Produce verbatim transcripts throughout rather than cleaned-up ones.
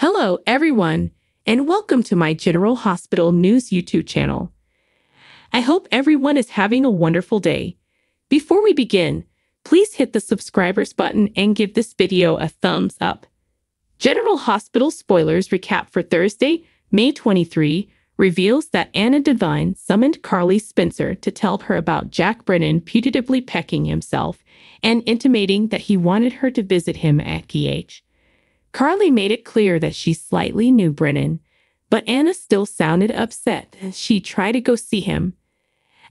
Hello, everyone, and welcome to my General Hospital News YouTube channel. I hope everyone is having a wonderful day. Before we begin, please hit the subscribers button and give this video a thumbs up. General Hospital spoilers recap for Thursday, May twenty-third, reveals that Anna Devane summoned Carly Spencer to tell her about Jack Brennan putatively pecking himself and intimating that he wanted her to visit him at G H. Carly made it clear that she slightly knew Brennan, but Anna still sounded upset as she tried to go see him.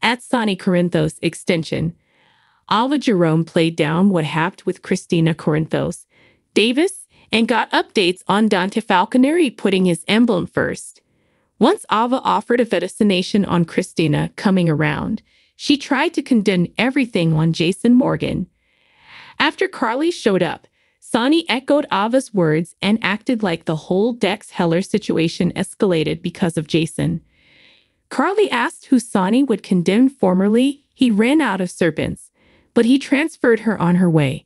At Sonny Corinthos' extension, Ava Jerome played down what happened with Kristina Corinthos-Davis and got updates on Dante Falconeri putting his emblem first. Once Ava offered a vaticination on Kristina coming around, she tried to condemn everything on Jason Morgan. After Carly showed up, Sonny echoed Ava's words and acted like the whole Dex Heller situation escalated because of Jason. Carly asked who Sonny would condemn formerly. He ran out of serpents, but he transferred her on her way.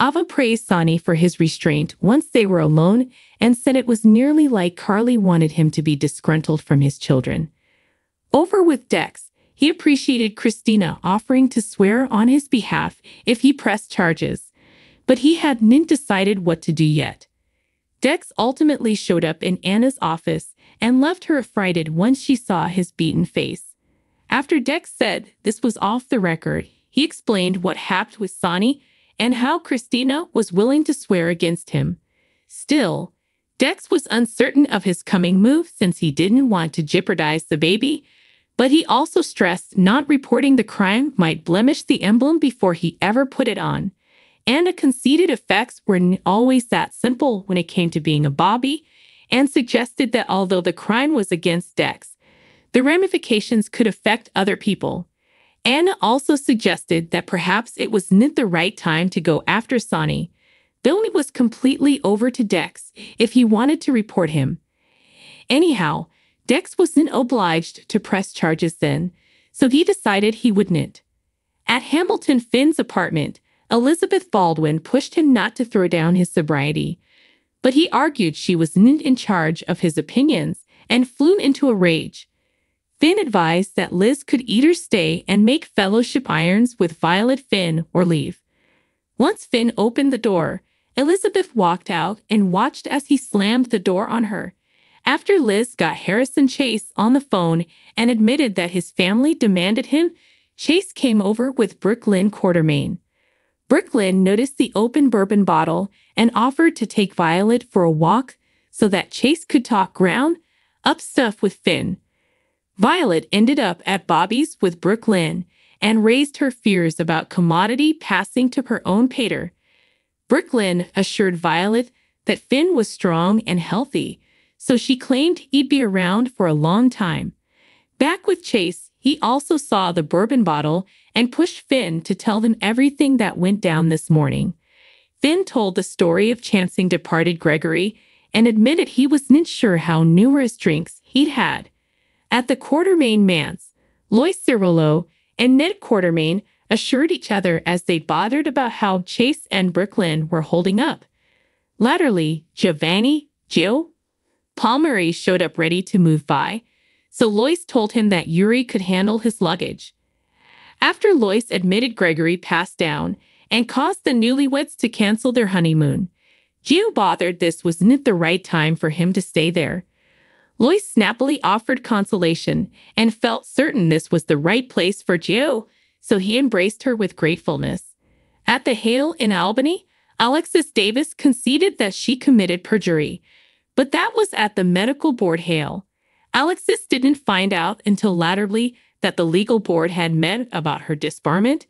Ava praised Sonny for his restraint once they were alone and said it was nearly like Carly wanted him to be disgruntled from his children. Over with Dex, he appreciated Kristina offering to swear on his behalf if he pressed charges, but he hadn't decided what to do yet. Dex ultimately showed up in Anna's office and left her affrighted once she saw his beaten face. After Dex said this was off the record, he explained what happened with Sonny and how Kristina was willing to swear against him. Still, Dex was uncertain of his coming move since he didn't want to jeopardize the baby, but he also stressed not reporting the crime might blemish the emblem before he ever put it on. Anna conceded effects weren't always that simple when it came to being a Bobby, and suggested that although the crime was against Dex, the ramifications could affect other people. Anna also suggested that perhaps it wasn't the right time to go after Sonny. Billy was completely over to Dex if he wanted to report him. Anyhow, Dex wasn't obliged to press charges then, so he decided he wouldn't. At Hamilton Finn's apartment, Elizabeth Baldwin pushed him not to throw down his sobriety, but he argued she was not in charge of his opinions and flew into a rage. Finn advised that Liz could either stay and make fellowship irons with Violet Finn or leave. Once Finn opened the door, Elizabeth walked out and watched as he slammed the door on her. After Liz got Harrison Chase on the phone and admitted that his family demanded him, Chase came over with Brook Lynn Quartermaine. Brook Lynn noticed the open bourbon bottle and offered to take Violet for a walk so that Chase could talk ground up stuff with Finn. Violet ended up at Bobby's with Brook Lynn and raised her fears about commodity passing to her own pater. Brook Lynn assured Violet that Finn was strong and healthy, so she claimed he'd be around for a long time. Back with Chase, he also saw the bourbon bottle and pushed Finn to tell them everything that went down this morning. Finn told the story of chancing departed Gregory and admitted he wasn't sure how numerous drinks he'd had. At the Quartermaine manse, Lois Cirillo and Ned Quartermaine assured each other as they bothered about how Chase and Brook Lynn were holding up. Latterly, Giovanni Joe Palmieri showed up ready to move by, so Lois told him that Yuri could handle his luggage. After Lois admitted Gregory passed down and caused the newlyweds to cancel their honeymoon, Gio bothered this wasn't the right time for him to stay there. Lois snappily offered consolation and felt certain this was the right place for Gio, so he embraced her with gratefulness. At the Hale in Albany, Alexis Davis conceded that she committed perjury, but that was at the medical board Hale. Alexis didn't find out until latterly that the legal board had met about her disbarment,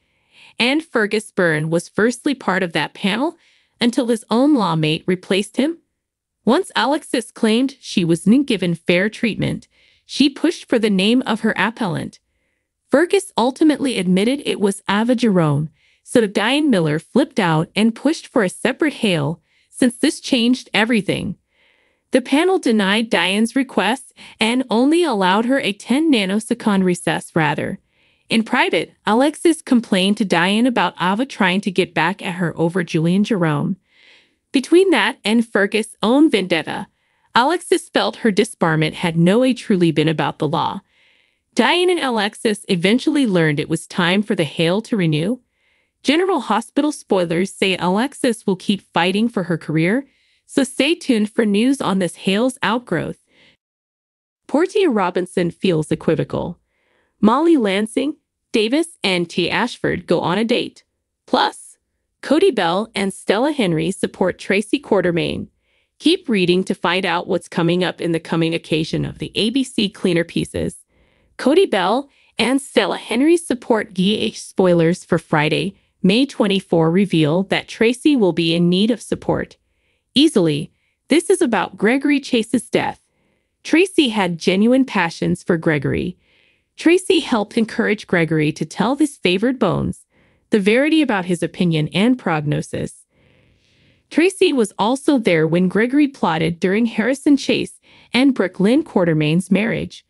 and Fergus Byrne was firstly part of that panel until his own lawmate replaced him. Once Alexis claimed she wasn't given fair treatment, she pushed for the name of her appellant. Fergus ultimately admitted it was Ava Jerome, so Diane Miller flipped out and pushed for a separate Hale, since this changed everything. The panel denied Diane's request and only allowed her a ten nanosecond recess rather. In private, Alexis complained to Diane about Ava trying to get back at her over Julian Jerome. Between that and Fergus' own vendetta, Alexis felt her disbarment had no way truly been about the law. Diane and Alexis eventually learned it was time for the Hale to renew. General Hospital spoilers say Alexis will keep fighting for her career, so stay tuned for news on this Hale's outgrowth. Portia Robinson feels equivocal. Molly Lansing-Davis and T. Ashford go on a date. Plus, Cody Bell and Stella Henry support Tracy Quartermaine. Keep reading to find out what's coming up in the coming occasion of the A B C Cleaner Pieces. Cody Bell and Stella Henry support G H spoilers for Friday, May twenty-fourth reveal that Tracy will be in need of support. Easily, this is about Gregory Chase's death. Tracy had genuine passions for Gregory. Tracy helped encourage Gregory to tell his favored bones, the verity about his opinion and prognosis. Tracy was also there when Gregory plotted during Harrison Chase and Brook Lynn Quartermaine's marriage.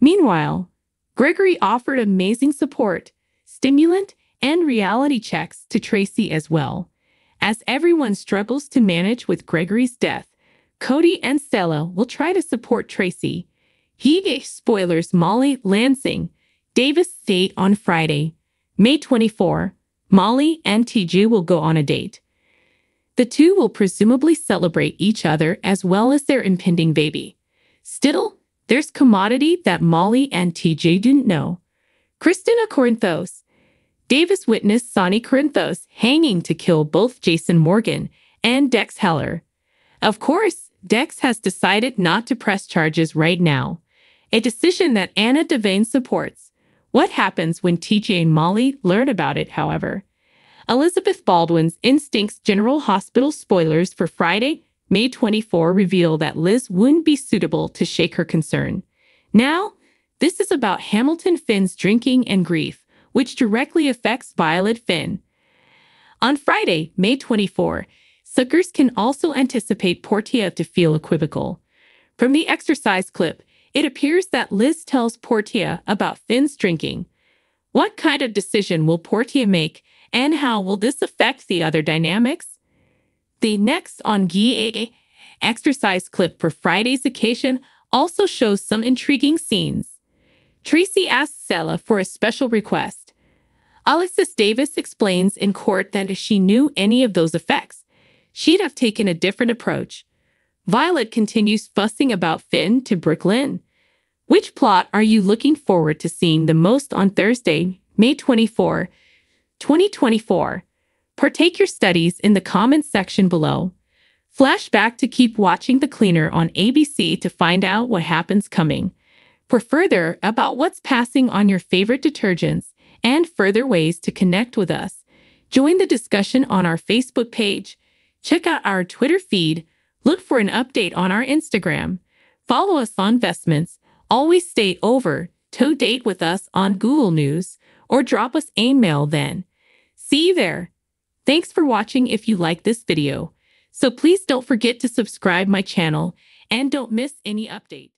Meanwhile, Gregory offered amazing support, stimulant, and reality checks to Tracy as well. As everyone struggles to manage with Gregory's death, Cody and Stella will try to support Tracy. He gave spoilers Molly Lansing-Davis date on Friday, May twenty-fourth. Molly and T J will go on a date. The two will presumably celebrate each other as well as their impending baby. Still, there's commodity that Molly and T J didn't know. Kristina Corinthos-Davis witnessed Sonny Corinthos hanging to kill both Jason Morgan and Dex Heller. Of course, Dex has decided not to press charges right now, a decision that Anna Devane supports. What happens when T J and Molly learn about it, however? Elizabeth Baldwin's instincts. General Hospital spoilers for Friday, May twenty-fourth reveal that Liz wouldn't be suitable to shake her concern. Now, this is about Hamilton Finn's drinking and grief, which directly affects Violet Finn. On Friday, May twenty-fourth, suckers can also anticipate Portia to feel equivocal. From the exercise clip, it appears that Liz tells Portia about Finn's drinking. What kind of decision will Portia make? And how will this affect the other dynamics? The next on G A A exercise clip for Friday's occasion also shows some intriguing scenes. Tracy asks Stella for a special request. Alexis Davis explains in court that if she knew any of those effects, she'd have taken a different approach. Violet continues fussing about Finn to Brook Lynn. Which plot are you looking forward to seeing the most on Thursday, May twenty-fourth, twenty twenty-four. Partake your studies in the comments section below. Flashback to keep watching The Cleaner on A B C to find out what happens coming. For further about what's passing on your favorite detergents and further ways to connect with us, join the discussion on our Facebook page. Check out our Twitter feed. Look for an update on our Instagram. Follow us on Vestments. Always stay over to date with us on Google News or drop us an email then. See you there. Thanks for watching. If you like this video, so please don't forget to subscribe my channel and don't miss any updates.